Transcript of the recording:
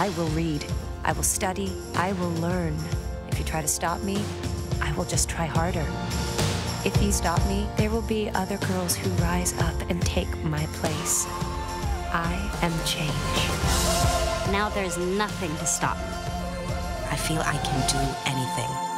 I will read. I will study. I will learn. If you try to stop me, I will just try harder. If you stop me, there will be other girls who rise up and take my place. I am change. Now there's nothing to stop me. I feel I can do anything.